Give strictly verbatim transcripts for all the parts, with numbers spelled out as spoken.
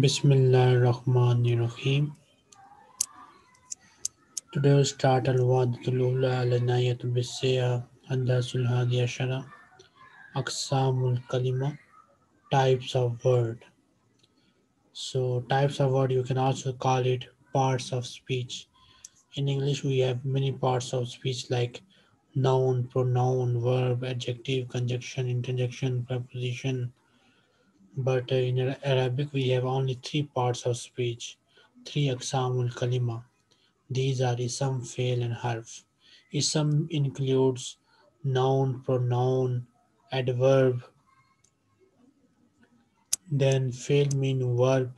Bismillah ar-Rahman ar-Rahim. Today we start Al-Waqt al-Ula al-Nayat al-Bissiyah Andasul Hadi Ashara Aqsamul Kalima, types of word. So types of word, you can also call it parts of speech. In English we have many parts of speech like noun, pronoun, verb, adjective, conjunction, interjection, preposition. But in Arabic, we have only three parts of speech, three aqsamul Kalima. These are isam, fail, and harf. Isam includes noun, pronoun, adverb. Then fail mean verb,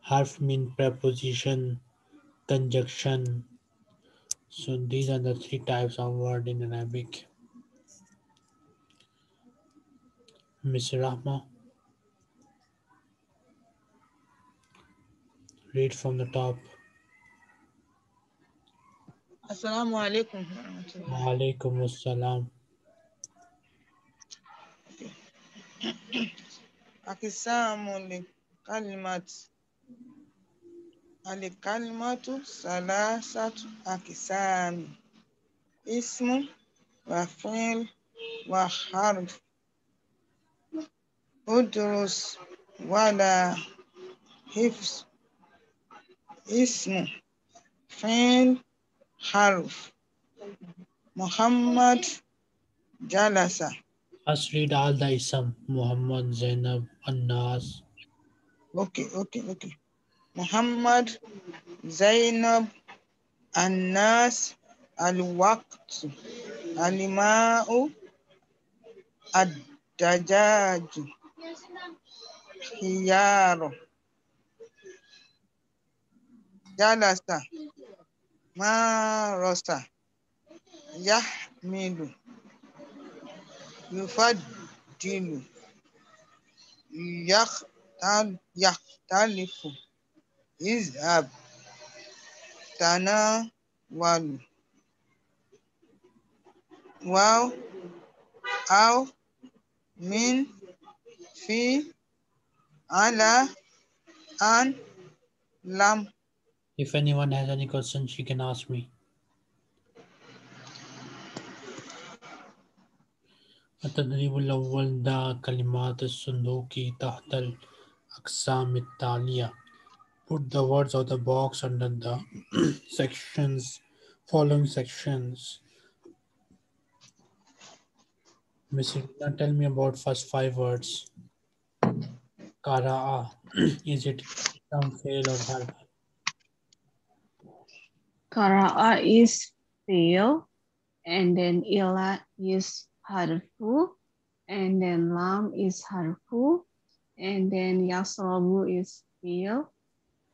harf mean preposition, conjunction. So these are the three types of word in Arabic. Miss Rahma, read from the top. Assalamu alaikum. Wa alaykum wa s-salam. Aqisamu li kalimatu. Ali kalimatu salasatu aqisamu. Ismu wafeel wa harb. Udrus wala hifz. Ismu, fail, harf. Muhammad Jalasa. Let's read all the ism. Muhammad Zainab Anas. Okay, okay, okay. Muhammad Zainab Anas Al-Waqt Alima'u Ad-Dajaj Khiyaro Jalasa, Marosa, Yahmilu, Yufadilu, Yahtalifu, Izhab, Tanawalu, Wow, Aw, Min, Fi, Ala, An, Lam. If anyone has any questions, she can ask me. التدريب الأول دا كلمات الصندوقي تحت الأقسام التالية. Put the words of the box under the sections, following sections. Miss Serena, tell me about first five words. Qara'a. Is it some fail or harf? Qara'a is fail, and then ila is harfu, and then lam is harfu, and then yasrabu is fail,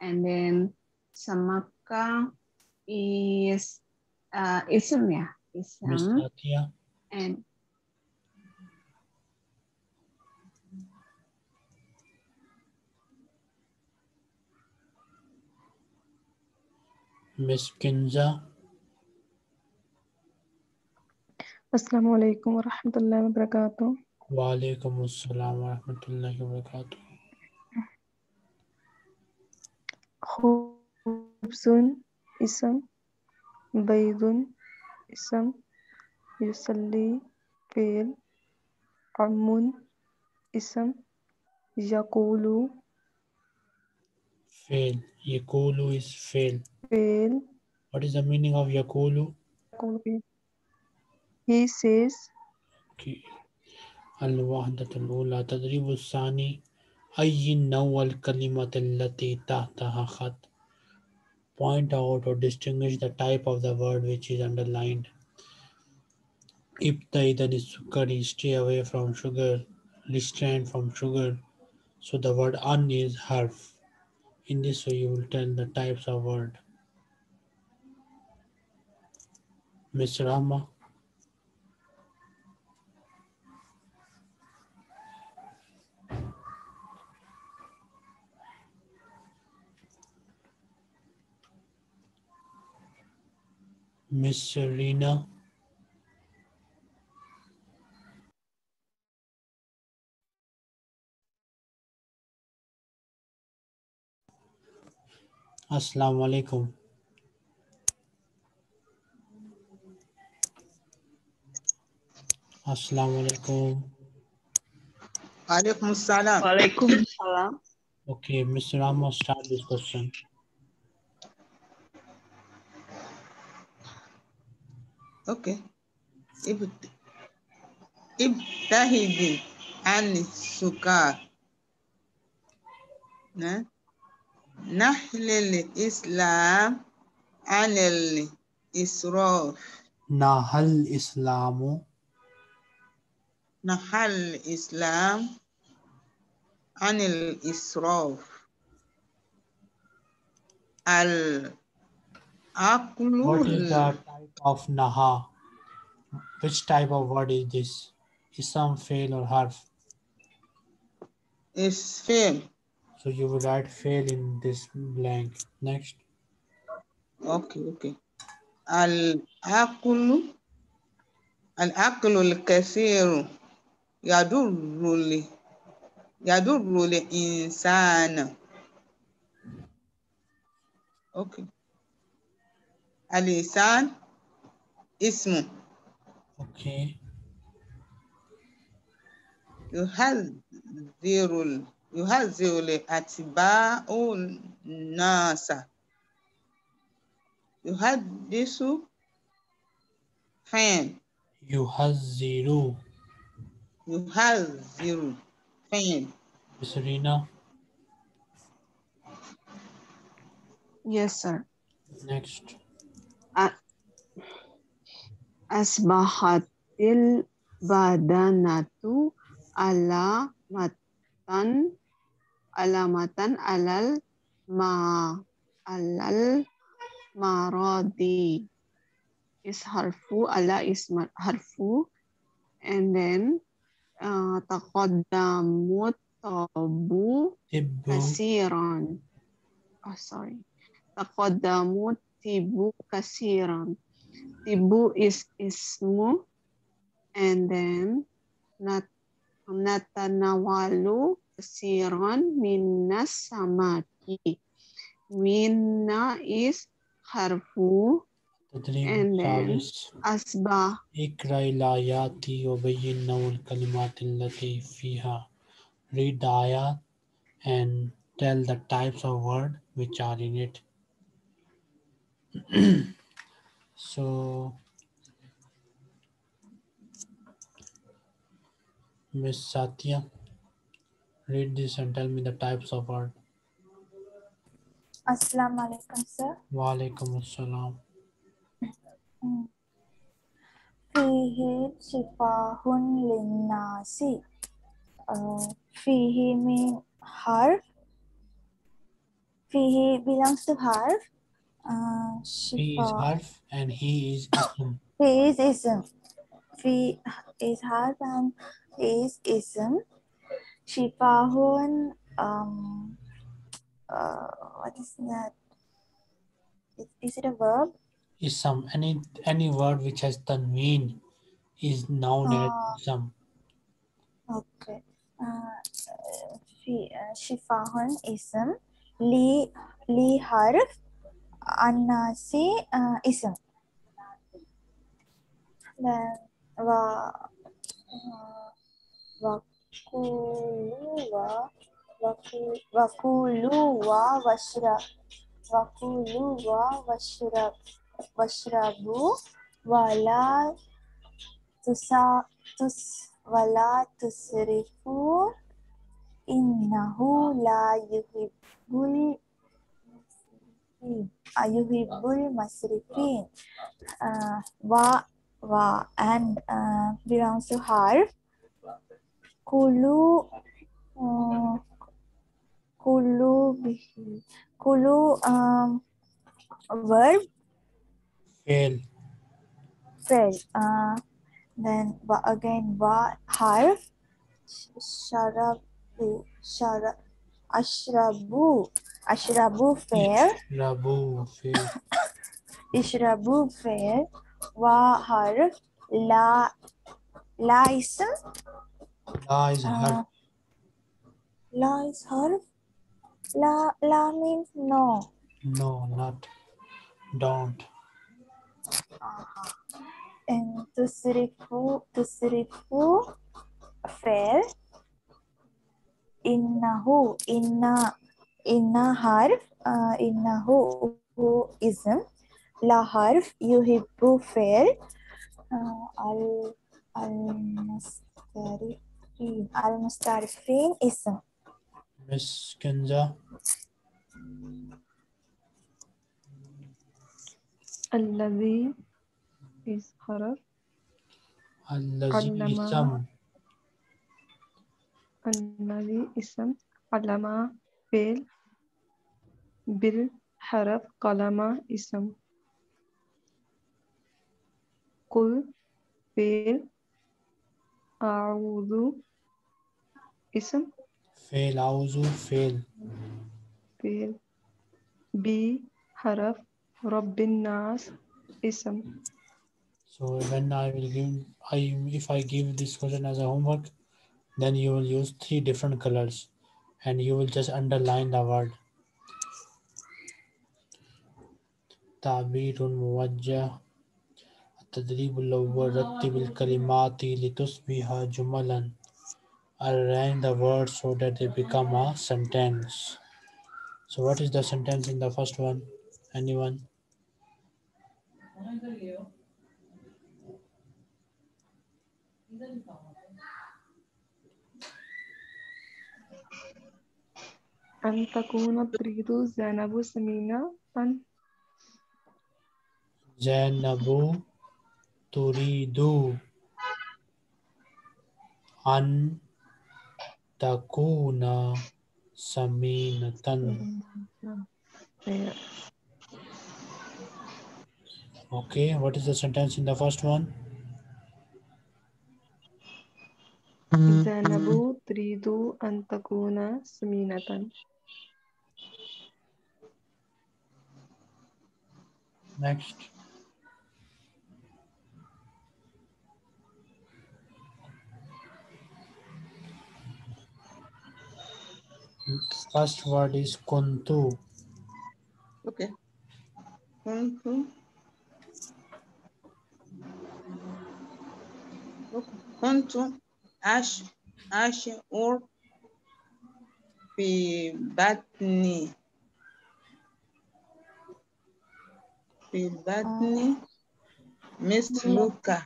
and then samaka is uh, ism, yeah, ism. Miss Satya. And Miss Kinza. Assalamu alaikum wa rahmatullahi wa barakatuh. Wa alaykum wa s-salam wa rahmatullahi wa barakatuh. Khubsun isam, baydun isam, yusalli fail, amun isam, yaqulu fail. Yaqulu is fail. Fail. What is the meaning of yaqulu? He says. Okay. Al-Wahdat al-Ula. Tadribu al-Sani. Ayyin nawal kalimat allati tahtaha khat. Point out or distinguish the type of the word which is underlined. Ibtaidan is sukari. Stay away from sugar. Restrain from sugar. So the word an is harf. In this way you will tell the types of word. Miss Rama. Miss Serena. Assalamu alaikum. Assalamu alaikum. Alaikum salam. Alaikum salam. Okay, Miz Rama, start this question. Okay. Ibtahidi an-sukar. Nah? Nahal Islam Anil Israf. Nahal Islamu. Nahal Islam Anil Israf. Al Aqlu. What is the type of naha? Which type of word is this? Isam, fail, or harf? It's fail. So you will write fail in this blank. Next. Okay, okay. Al-Aqlu Al-Aqlu al-Kathiru Yadurru Yadurru al-Insana. Okay. Al-Insan Ismu. Okay. Yuhadhirul You have the atiba on nasa. You had this fan. You have zero. You have zero fan. Miss Serena. Yes, sir. Next. Uh, Asbahatil badanatu ala matan. Alamatan alal ma alal maradi is harfu ala is harfu, and then uh, taqaddamut tabu kasiran. Oh, sorry. Taqaddamut tibu kasiran. Tibu is ismu, and then nat natanawalu Siron minna samaki. Minna is harfu, and then asbah. Ikra ilayati obayinna ul kalimatin lati fiha. Read the ayat and tell the types of words which are in it. So, Miss Satya, read this and tell me the types of word. Assalamu alaikum, sir. Wa alaykum wa s-salam. Fihi shifahun linnasi. Fihi mean harf. Fihi belongs to harf. Uh, he is harf and he is ism. He is ism. Fi is harf and he is ism. Shifahun, um, uh, what is that? Is, is it a verb? Isam, any any word which has tanween is noun as uh, isam. Okay. Uh, shifahun isam, li li harf, anasi uh, isam. Then wa wa. Wakuluwa, wakuluwa, washra, wakuluwa, washra, washrabu, wala, tusa, tus, wala, tusrifu, innahu la yuhibbul, ayuhibbul masrifin. Uh, wa, wa, and uh, belongs to harf. Kulu, uh, kulu, kulu, um, verb. Fail. Fail. Uh, then again, wa harf. Sharabu, shara, ashrabu, ashrabu fail. Ishrabu fail. Ishrabu fail. Wa harf. La, la ism. La is harf. Uh, la is harf. La, la means no. No, not don't. Uh-huh. And tusrifu, tusrifu, fail. Innahu, inna, inna harf, uh, innahu, hu ism. La harf, yuhibbu fail. Uh, al, al-mustarifin, al-mustarifin ism. Miss Kinza. Alladzee is harf. Alladzee isam. Alladzee isam. Alama fail. Bil harf kalama isam. Kul fail. A'udhu isam. Fail a'udhu fail. Fail. B harf. Rabbin Nas ism. So when I will give, I if I give this question as a homework, then you will use three different colors, and you will just underline the word. Ta'birun muwajjah, at-tadribul awwal, rattibul kalimati litusbiha jumalan. Arrange the words so that they become a sentence. So what is the sentence in the first one? Anyone? An takuna turidu Zainabu Samina. An Zainabu turidu an takuna saminatan. Okay, what is the sentence in the first one? Zainabu tridu an takuna saminatan. Next. First word is kuntu. Okay. Kuntu. Kuntu ash ash or be batni be batni Miss Luka.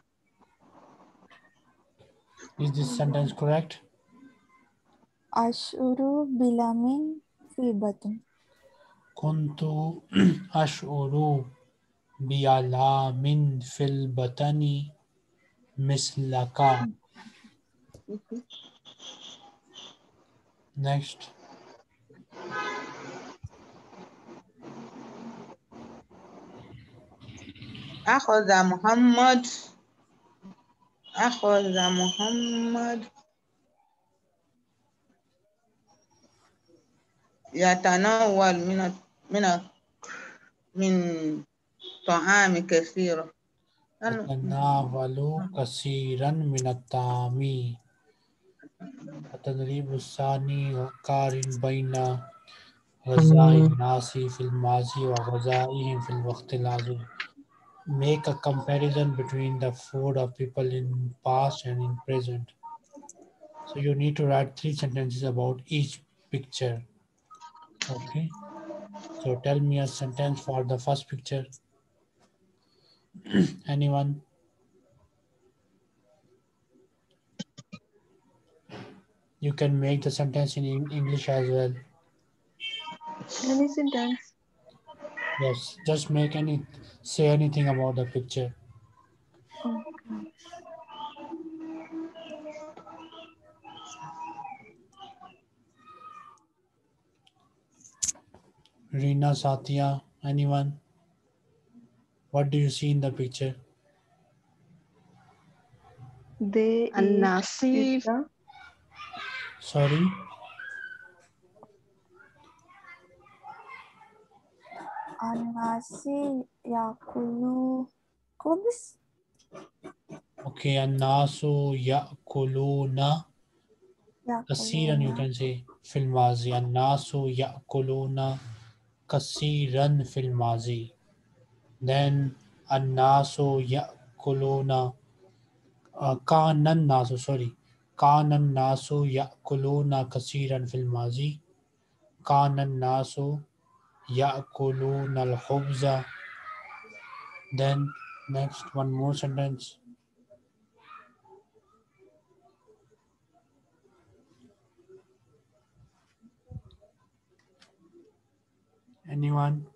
Is this sentence correct? Ashuru bilamin fi batni. Kuntu ashuru bialamin fil batani. Miss Laka. Mm-hmm. Next. Akhadha Muhammad. Akhadha Muhammad. Yatanawwal min min min ta'ami kathira. Yatanawalu kasiran minatami. Atadrib usani karin baina ghazai nasi fil mazi wa ghazaihim fil waqtil azim. Make a comparison between the food of people in past and in present. So you need to write three sentences about each picture. Okay. So tell me a sentence for the first picture. Anyone? You can make the sentence in English as well. Any sentence? Yes, just make any, say anything about the picture. Okay. Reena, Satya, anyone? What do you see in the picture? They Anasir. Sorry. Anasir yakulu kubs. Okay, Anasu yakuluna. Kasiran you can say. Filmazi. Anasu yakuluna kasiran fil mazi. Then annasu ya'kuluna, uh, kanan nasu, sorry, kanan nasu ya'kuluna kasiran fil mazi. Kanan nasu ya'kuluna al-khubza. Then next one more sentence. Anyone?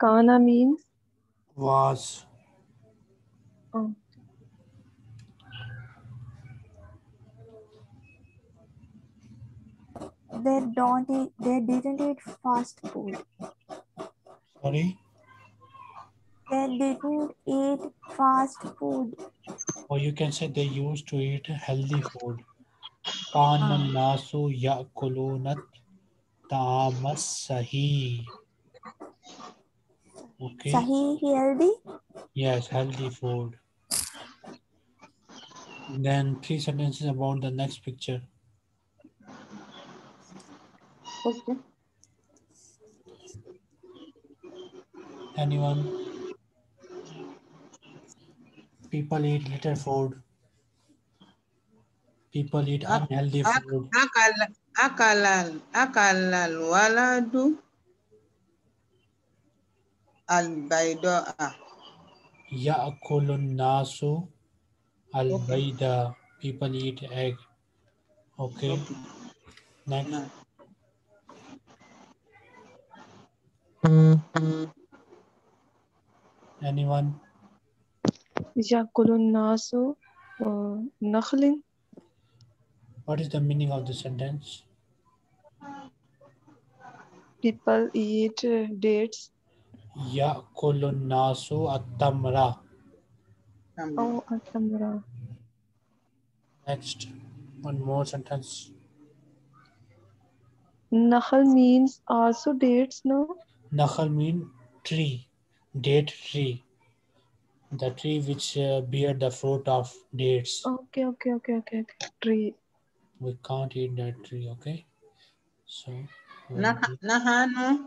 Kana means? Was. Oh. They don't eat, they didn't eat fast food. Sorry? They didn't eat fast food. Or you can say they used to eat healthy food. Kana nasu ya'kuluna ta'ama sahih. Okay. Sahih, healthy? Yes, healthy food. And then three sentences about the next picture. Okay. Anyone? People eat little food. People eat unhealthy food. Akalal, akalal waladu Albaida. Ya'kulun nasu albaida. People eat egg. Okay. Next. Anyone? Ya'kulun nasu nakhlin. What is the meaning of the sentence? People eat uh, dates. Ya'kulun nasu atamra. Oh, atamra. Next, one more sentence. Nahal means also dates, no? Nakhl means tree, date tree. The tree which uh, bear the fruit of dates. Okay, okay, okay, okay, okay. Tree. We can't eat that tree, okay? So. Nahanu,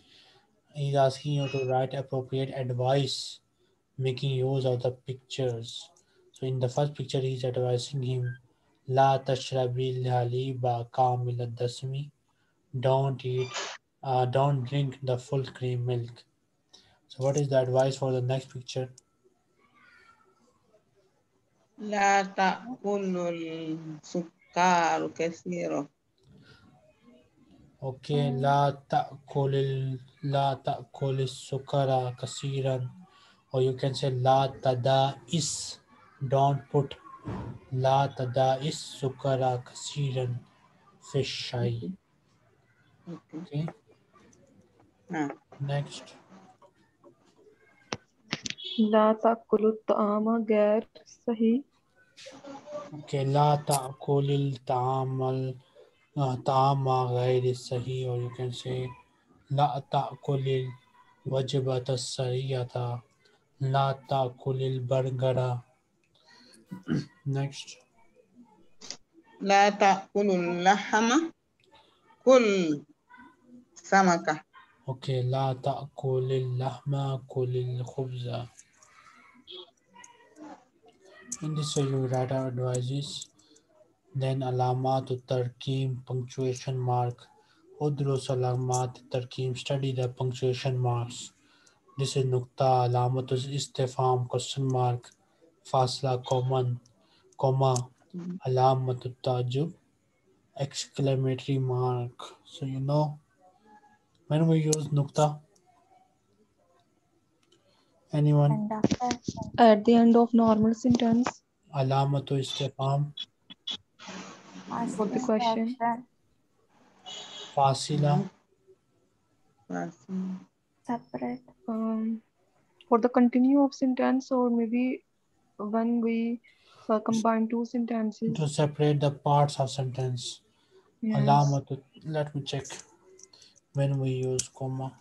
He's asking you to write appropriate advice, making use of the pictures. So in the first picture, he's advising him, La tashrabil haliba kamilad dasmi. Don't eat, uh, don't drink the full cream milk. So what is the advice for the next picture? La ta'kulul sukkaru kathira. Okay, la ta'kulil, la ta'kulil sukkara kathiran. Or you can say la tada is, don't put la tada is sukkara kathiran fishai. Okay. No. Next. La ta'kulut ta'ama gair sahih. Okay, la ta'kulil ta'amal ta'ama ghairi sahih, or you can say la ta'kulil wajibata sariyata, la ta'kulil bargara. Next. La ta'kulul lahama kul samaka. Okay, la ta'kulil lahma kulil khubza. In this way you write our advices. Then alama to tarkeem, punctuation mark. Udrus alamat tarkeem, study the punctuation marks. This is nukta, alama to Stefan, question mark. Fasla, comma, comma, alama to tajub, exclamatory mark. So you know when we use nukta. Anyone? At the end of normal sentence. Alama to istifham. What's the question? Fasila. Separate. Um, for the continue of sentence, or maybe when we uh, combine two sentences. To separate the parts of sentence. Yes. Alama to, let me check when we use comma.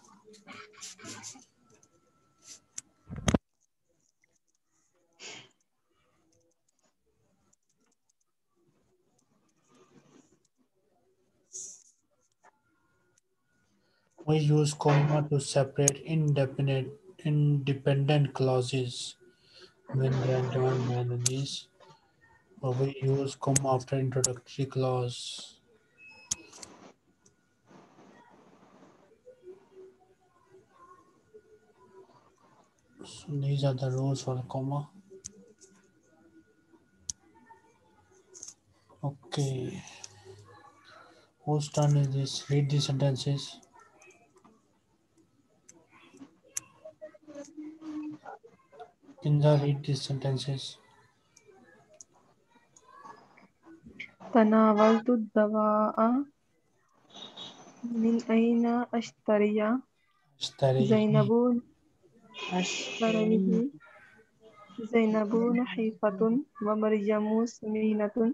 We use comma to separate indefinite, independent clauses when they are joined by these. Or we use comma after introductory clause. So these are the rules for the comma. Okay. Whose turn is this? Read the sentences. Kinza, read these sentences. Tanawaltu dawa'a min aina ashtariya. Zainabun ashtarihi. Zainabun hifatun wa marjamu saminatun.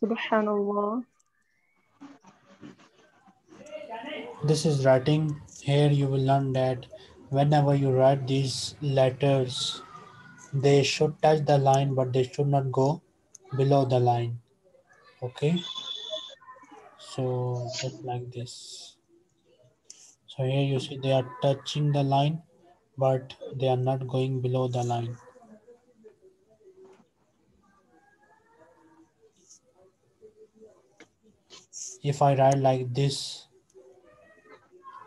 Subhanallah. This is writing. Here you will learn that whenever you write these letters, they should touch the line, but they should not go below the line. Okay. So just like this. So here you see they are touching the line, but they are not going below the line. If I write like this,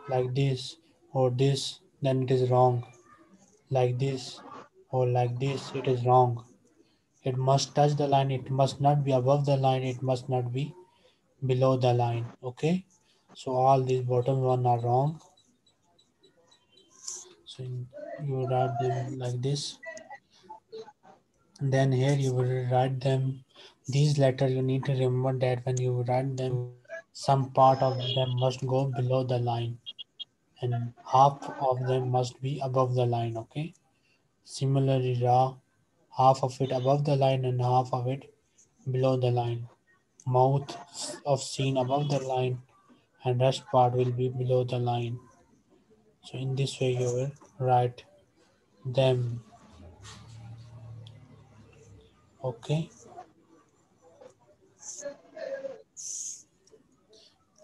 like this, or this, then it is wrong. Like this, or like this, it is wrong. It must touch the line, it must not be above the line, it must not be below the line. Okay, so all these bottom one are wrong. So you write them like this. And then here you will write them. These letters you need to remember that when you write them, some part of them must go below the line and half of them must be above the line. Okay. Similarly, ra, half of it above the line and half of it below the line. Mouth of seen above the line and rest part will be below the line. So in this way you will write them. Okay.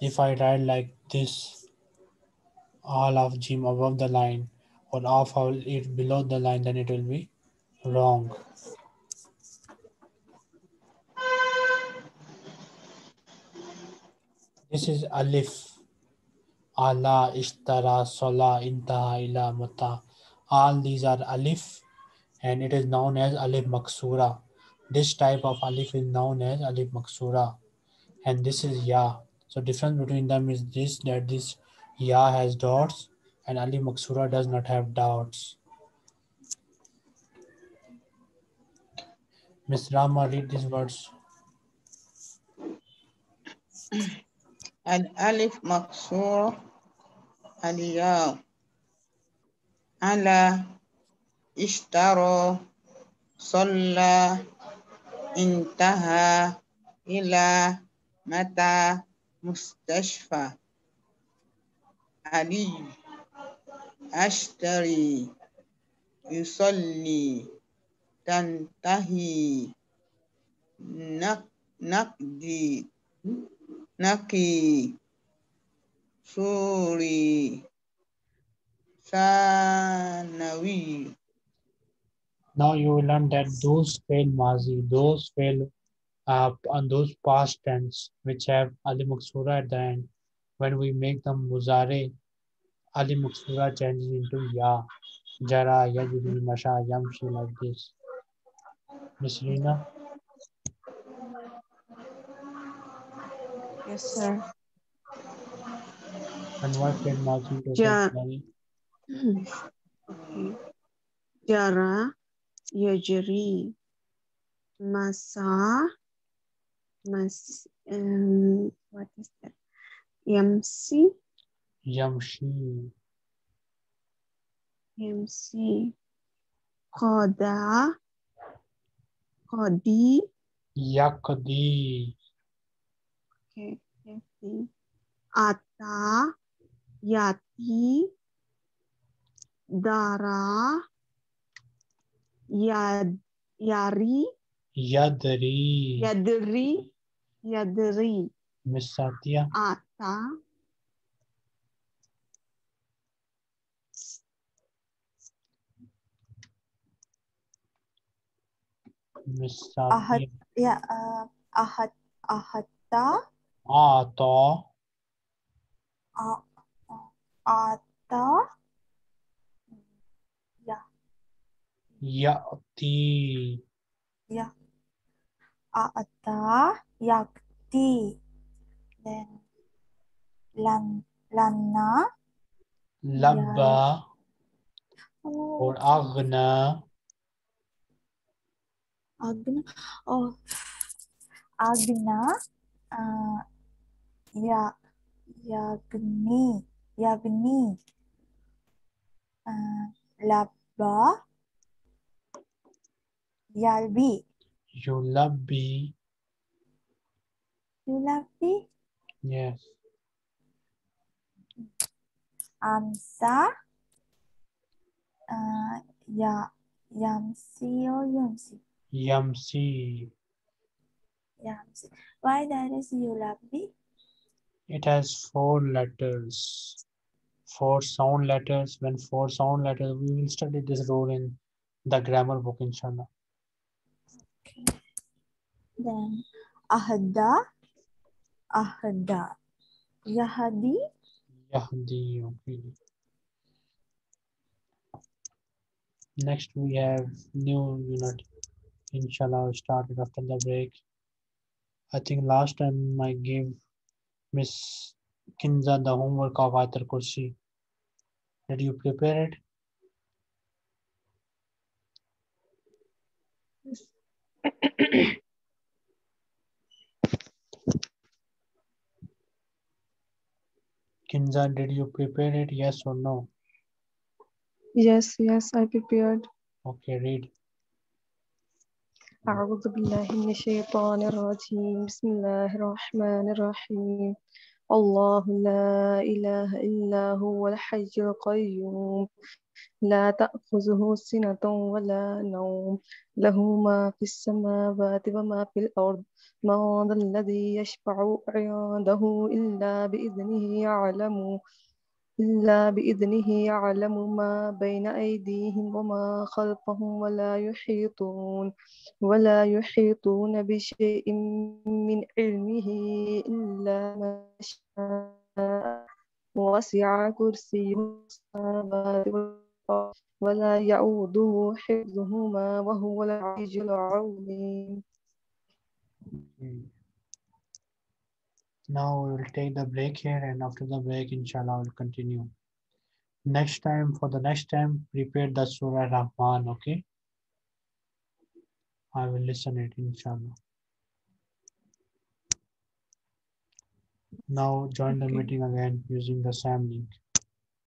If I write like this, all of jim above the line, or half of it below the line, then it will be wrong. This is alif, ala, ishtara, sola, intaha, ila, mata. All these are alif, and it is known as alif maqsura. This type of alif is known as alif maqsura, and this is ya. So difference between them is this, that this ya has dots and alif maqsura does not have dots. Miss Rama, read these words. Al alif maqsura, al ya, ala, ishtara, salla, intaha, ila, mata, mustashfa. Ali, ashtari, yusalli, tantahi, nakdi, naki, suri, sanawi. Now you will learn that those fail mazi, those fail uh, on those past tense which have alif maqsura at the end. When we make them muzare, alif maqsura changes into ya, jara, yajri, masha, yamshi, like this. Miss Serena? Yes, sir. And what did Mazi do? Ja okay. Jara, yajri, masha, mas um, what is that? Yamsi. Yamshi. Yamsi. Qada. Qadi. Yaqdi. Okay. Yaqdi. Ata. Yati. Dara. Yad. Yari. Yadri. Yadri. Yadri. Miss Satya. Ata. Miss Satya. Ahad. Yeah. Uh, ahad. Ahata. Ata. A Ata. Yeah. Yati. Yeah. Ata. Yakti. Then lan lana labba oh. Or agna agna oh agna uh, ya yagni yagni uh, labba yalbi yulabbi yulabbi. Yes. Amsa. Uh, ya, yamsi or yamsi? Yamsi. Yamsi. Why that is yulabbi? It has four letters. Four sound letters. When four sound letters, we will study this rule in the grammar book, inshallah. Okay. Then, ahadda. Ahada. Yahadi. Yahadi. Okay. Next we have new unit. Inshallah we started after the break. I think last time I gave Miss Kinza the homework of Ayatul Kursi. Did you prepare it? Yes. Kinza, did you prepare it? Yes or no? Yes, yes, I prepared. Okay, read. أعوذ بالله من الشيطان الرجيم بسم الله الرحمن الرحيم الله لا إله إلا هو الحي القيوم لا تأخذه سنة ولا نوم له ما في السماوات وما في الأرض ما ذا الذي يشفع عنده إلا بإذنه يعلم إلا بإذنه يعلم ما بين أيديهم وما خلفهم ولا يحيطون ولا يحيطون بشيء من علمه إلا ما شاء وسع كرسيه السماوات ولا يعوده حفظهما وهو العلي العظيم. Now we will take the break here, and after the break, inshallah, we'll continue. Next time, for the next time, prepare the Surah Rahman, okay? I will listen it, inshallah. Now join okay. the meeting again using the same link.